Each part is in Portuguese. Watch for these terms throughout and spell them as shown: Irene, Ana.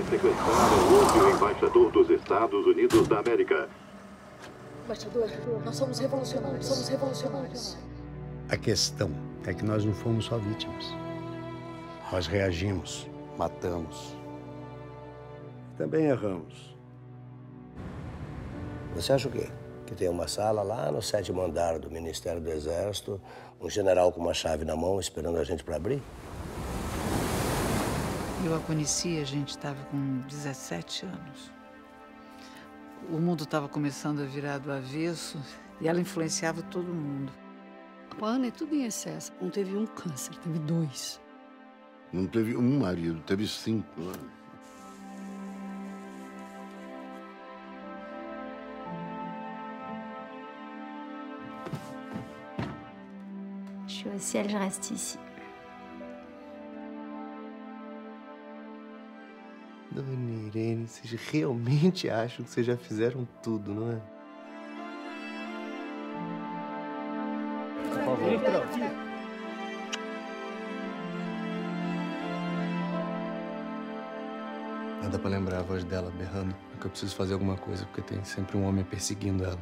sequestraram hoje o embaixador dos Estados Unidos da América. Embaixador, nós somos revolucionários, somos revolucionários. A questão é que nós não fomos só vítimas. Nós reagimos, matamos. Também erramos. Você acha o quê? Que tem uma sala lá no 7º andar do Ministério do Exército, um general com uma chave na mão esperando a gente para abrir? Eu a conheci, a gente estava com 17 anos. O mundo estava começando a virar do avesso e ela influenciava todo mundo. A Ana é tudo em excesso. Não teve um câncer, teve 2. Não teve um marido, teve 5. Né? Je suis au ciel, je reste ici. Dona Irene, vocês realmente acham que vocês já fizeram tudo, não é? Por favor. Nada pra lembrar a voz dela berrando. É que eu preciso fazer alguma coisa, porque tem sempre um homem perseguindo ela.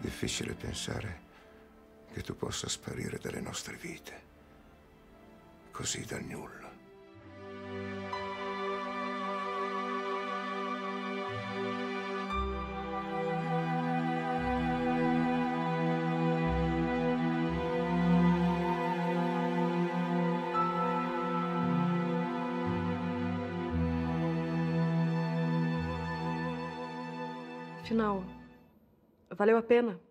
Difficile pensare che tu possa sparire dalle nostre vite. Così dal nulla. Afinal, valeu a pena.